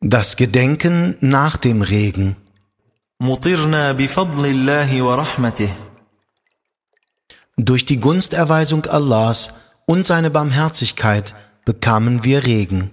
Das Gedenken nach dem Regen. مطرنا بفضل الله ورحمته. Durch die Gunsterweisung Allahs und seine Barmherzigkeit bekamen wir Regen.